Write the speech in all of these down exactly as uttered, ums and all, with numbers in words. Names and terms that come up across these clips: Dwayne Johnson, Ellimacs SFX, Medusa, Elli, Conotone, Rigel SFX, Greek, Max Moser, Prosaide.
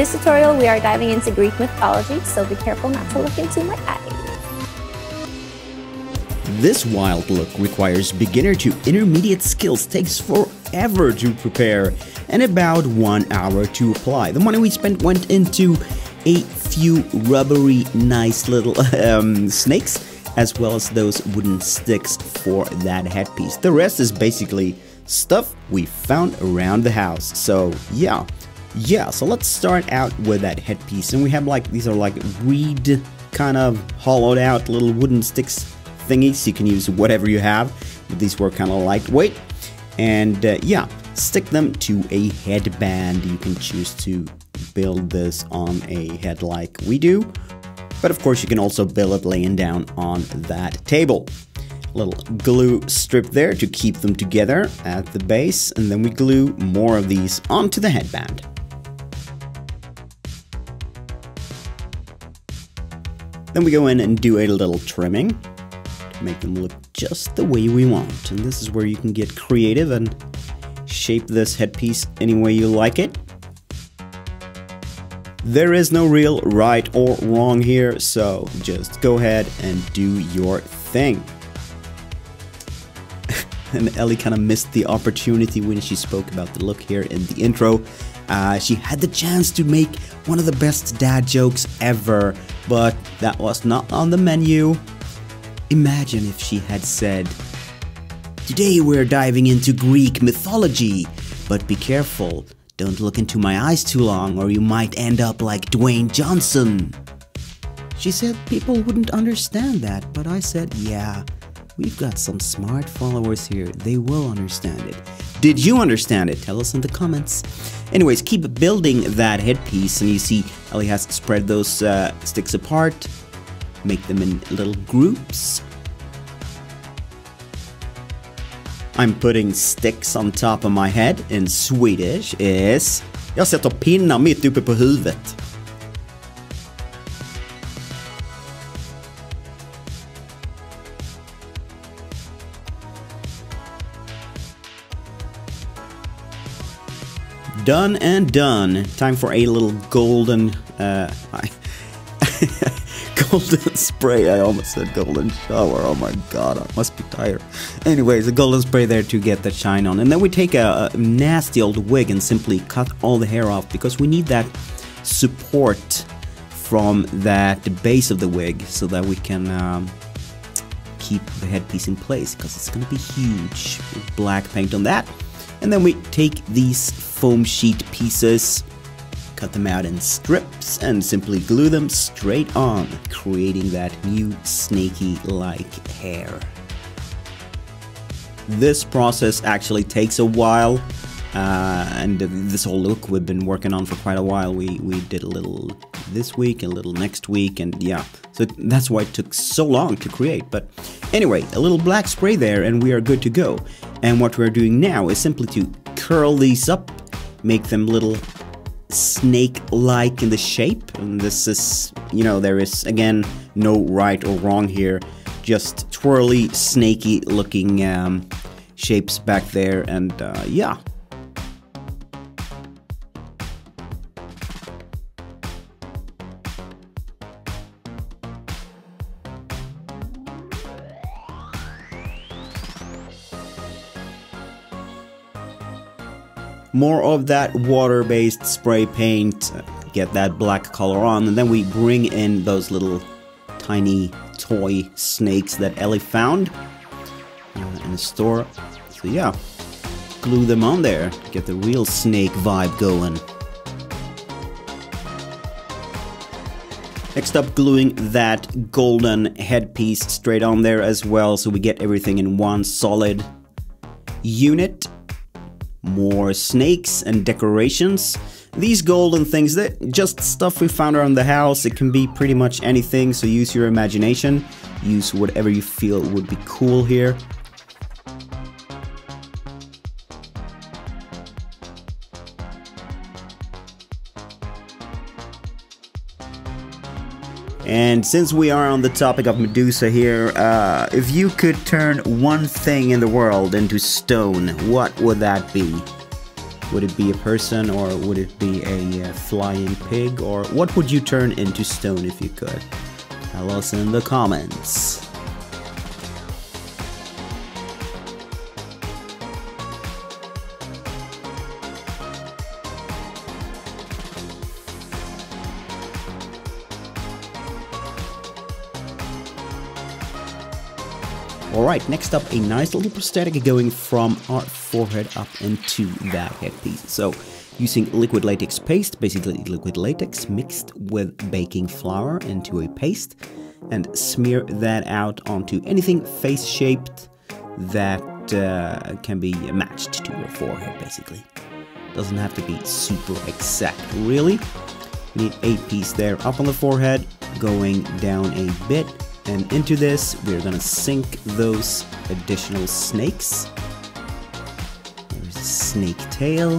this tutorial, we are diving into Greek mythology, so be careful not to look into my eyes. This wild look requires beginner to intermediate skills, takes forever to prepare, and about one hour to apply. The money we spent went into a few rubbery, nice little um, snakes, as well as those wooden sticks for that headpiece. The rest is basically stuff we found around the house. So yeah, yeah, so let's start out with that headpiece. And we have like, these are like reed kind of hollowed out little wooden sticks thingies. You can use whatever you have, but these were kind of lightweight. And uh, yeah, stick them to a headband. You can choose to build this on a head like we do. But of course you can also build it laying down on that table. Little glue strip there to keep them together at the base, and then we glue more of these onto the headband. Then we go in and do a little trimming to make them look just the way we want. And this is where you can get creative and shape this headpiece any way you like it. There is no real right or wrong here, so just go ahead and do your thing. And Ellie kind of missed the opportunity when she spoke about the look here in the intro. Uh, she had the chance to make one of the best dad jokes ever, but that was not on the menu. Imagine if she had said, "Today we're diving into Greek mythology, but be careful. Don't look into my eyes too long or you might end up like Dwayne Johnson." She said people wouldn't understand that, but I said, yeah, we've got some smart followers here. They will understand it. Did you understand it? Tell us in the comments. Anyways, keep building that headpiece, and you see Ellie has spread those uh, sticks apart. Make them in little groups. I'm putting sticks on top of my head. In Swedish is jag sätter pinnar mitt uppe på huvudet. Done and done. Time for a little golden uh golden spray. I almost said golden shower. Oh my god, I must be tired. Anyways, a golden spray there to get the shine on. And then we take a, a nasty old wig and simply cut all the hair off, because we need that support from that base of the wig so that we can um, keep the headpiece in place, because it's going to be huge. Black paint on that. And then we take these foam sheet pieces, cut them out in strips, and simply glue them straight on, creating that new snaky-like hair. This process actually takes a while, uh, and this whole look we've been working on for quite a while. We, we did a little this week, a little next week, and yeah, so that's why it took so long to create. But anyway, a little black spray there, and we are good to go. And what we're doing now is simply to curl these up, make them little snake-like in the shape, and this is, you know, there is again no right or wrong here, just twirly, snaky looking um, shapes back there, and uh, yeah. More of that water-based spray paint, get that black color on, and then we bring in those little tiny toy snakes that Ellie found in the store. So yeah, glue them on there, get the real snake vibe going. Next up, gluing that golden headpiece straight on there as well, so we get everything in one solid unit. More snakes and decorations. These golden things, they're just stuff we found around the house. It can be pretty much anything, so use your imagination. Use whatever you feel would be cool here. And since we are on the topic of Medusa here, uh, if you could turn one thing in the world into stone, what would that be? Would it be a person, or would it be a uh, flying pig, or what would you turn into stone if you could? Tell us in the comments. Alright, next up, a nice little prosthetic going from our forehead up into that headpiece. So, using liquid latex paste, basically liquid latex mixed with baking flour into a paste, and smear that out onto anything face-shaped that uh, can be matched to your forehead, basically. Doesn't have to be super exact, really. You need a piece there up on the forehead, going down a bit. And into this, we're gonna sink those additional snakes. There's a snake tail.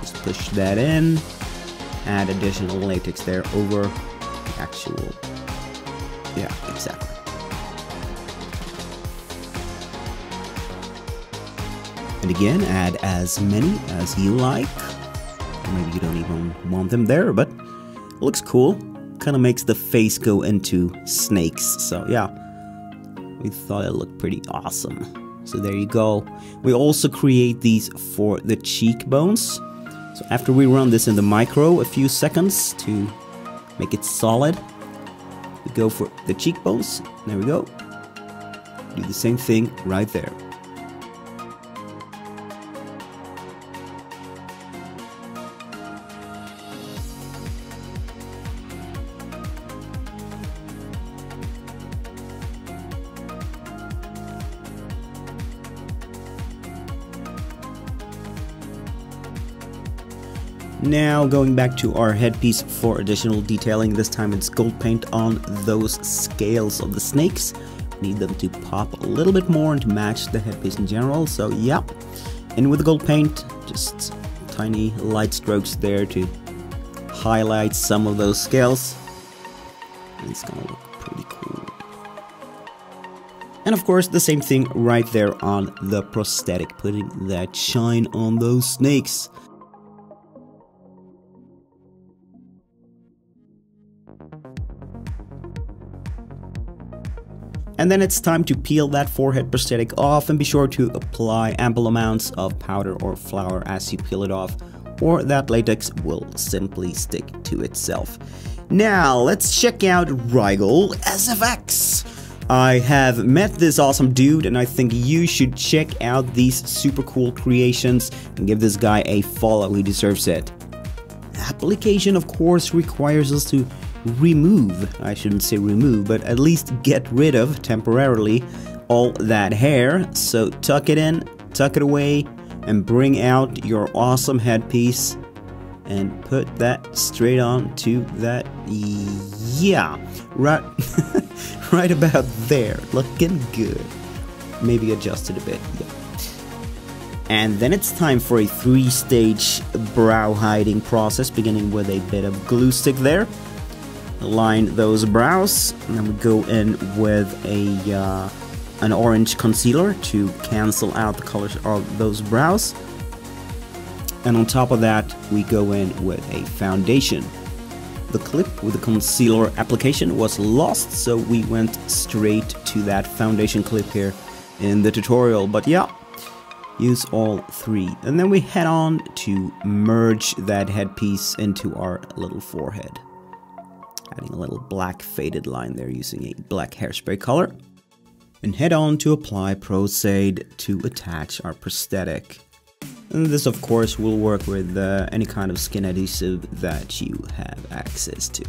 Just push that in. Add additional latex there over the actual. Yeah, exactly. And again, add as many as you like. Maybe you don't even want them there, but it looks cool. Kind of makes the face go into snakes, so yeah, we thought it looked pretty awesome. So there you go. We also create these for the cheekbones. So after we run this in the micro a few seconds to make it solid, we go for the cheekbones. There we go. Do the same thing right there. Now going back to our headpiece for additional detailing, this time it's gold paint on those scales of the snakes. We need them to pop a little bit more and to match the headpiece in general, so yeah. And with the gold paint, just tiny light strokes there to highlight some of those scales. It's gonna look pretty cool. And of course the same thing right there on the prosthetic, putting that shine on those snakes. And then it's time to peel that forehead prosthetic off, and be sure to apply ample amounts of powder or flour as you peel it off, or that latex will simply stick to itself. Now let's check out Rigel S F X. I have met this awesome dude, and I think you should check out these super cool creations and give this guy a follow. He deserves it. Application of course requires us to remove, I shouldn't say remove, but at least get rid of, temporarily, all that hair. So tuck it in, tuck it away, and bring out your awesome headpiece and put that straight on to that, yeah, right, right about there, looking good. Maybe adjust it a bit, yeah. And then it's time for a three-stage brow hiding process, beginning with a bit of glue stick there. Line those brows, and then we go in with a uh, an orange concealer to cancel out the colors of those brows. And on top of that, we go in with a foundation. The clip with the concealer application was lost, so we went straight to that foundation clip here in the tutorial. But yeah, use all three. And then we head on to merge that headpiece into our little forehead. Adding a little black faded line there using a black hairspray color. And head on to apply Prosaide to attach our prosthetic. And this of course will work with uh, any kind of skin adhesive that you have access to.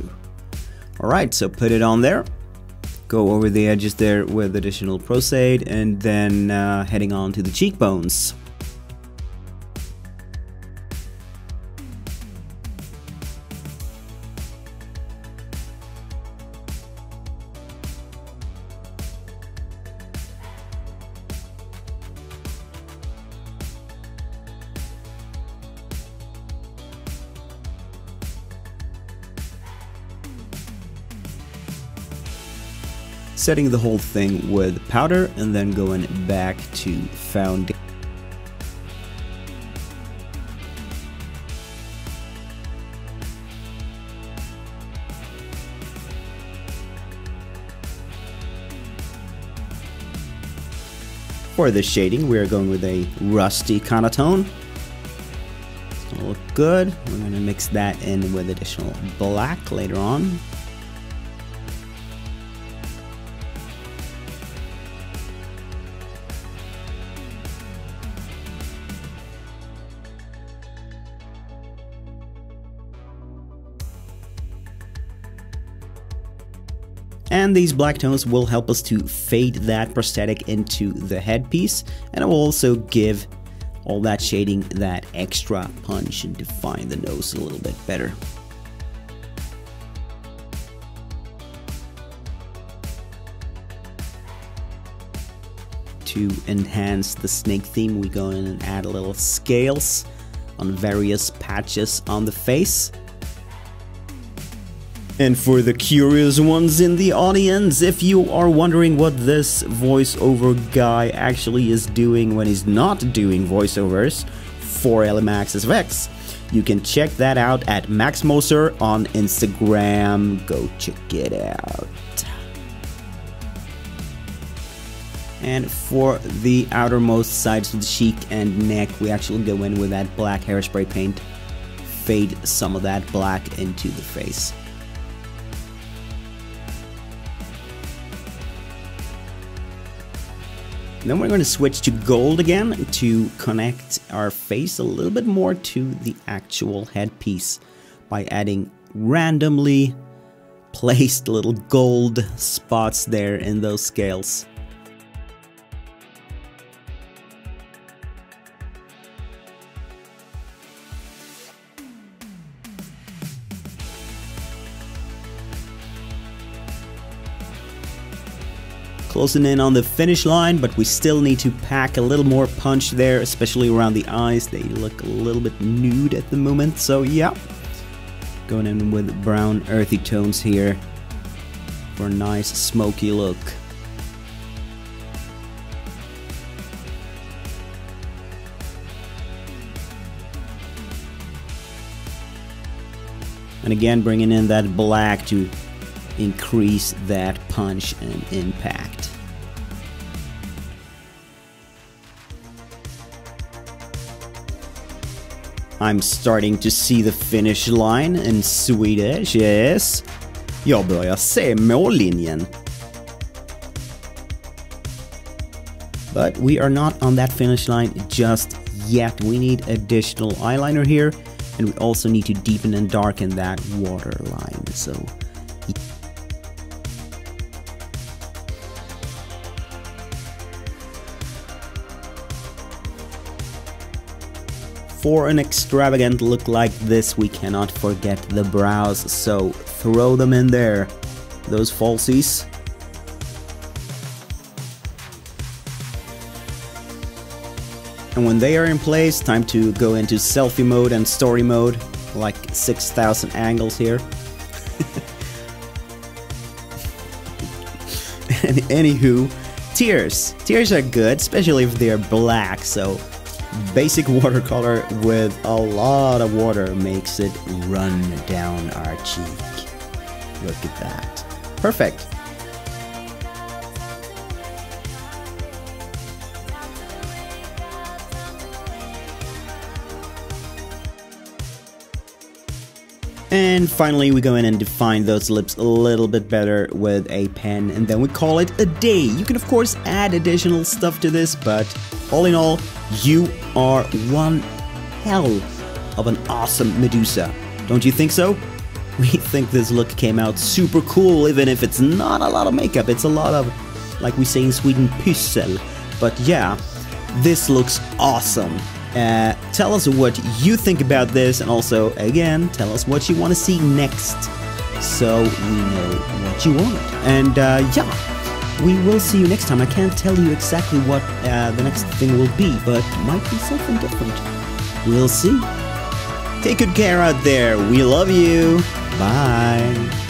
Alright, so put it on there. Go over the edges there with additional Prosaide, and then uh, heading on to the cheekbones. Setting the whole thing with powder, and then going back to foundation. For the shading, we are going with a rusty Conotone. It's gonna look good. We're gonna mix that in with additional black later on. And these black tones will help us to fade that prosthetic into the headpiece, and it will also give all that shading that extra punch and define the nose a little bit better. To enhance the snake theme, we go in and add a little scales on various patches on the face. And for the curious ones in the audience, if you are wondering what this voiceover guy actually is doing when he's not doing voiceovers for Ellimacs S F X, you can check that out at Max Moser on Instagram. Go check it out. And for the outermost sides of the cheek and neck, we actually go in with that black hairspray paint, fade some of that black into the face. Then we're going to switch to gold again to connect our face a little bit more to the actual headpiece by adding randomly placed little gold spots there in those scales. Closing in on the finish line, but we still need to pack a little more punch there, especially around the eyes. They look a little bit nude at the moment, so yeah. Going in with brown earthy tones here for a nice smoky look. And again, bringing in that black to increase that punch and impact. I'm starting to see the finish line in Swedish, yes. Jag börjar se mållinjen. But we are not on that finish line just yet. We need additional eyeliner here, and we also need to deepen and darken that waterline. So for an extravagant look like this, we cannot forget the brows, so throw them in there, those falsies. And when they are in place, time to go into selfie mode and story mode, like six thousand angles here. And anywho, tears. Tears are good, especially if they're black, so basic watercolor with a lot of water makes it run down our cheek. Look at that. Perfect. And finally, we go in and define those lips a little bit better with a pen, and then we call it a day. You can of course add additional stuff to this, but all in all, you are one hell of an awesome Medusa. Don't you think so? We think this look came out super cool, even if it's not a lot of makeup. It's a lot of, like we say in Sweden, pyssel. But yeah, this looks awesome. Uh, tell us what you think about this, and also, again, tell us what you want to see next, so we know what you want. And uh, yeah, we will see you next time. I can't tell you exactly what uh, the next thing will be, but might be something different. We'll see. Take good care out there. We love you. Bye.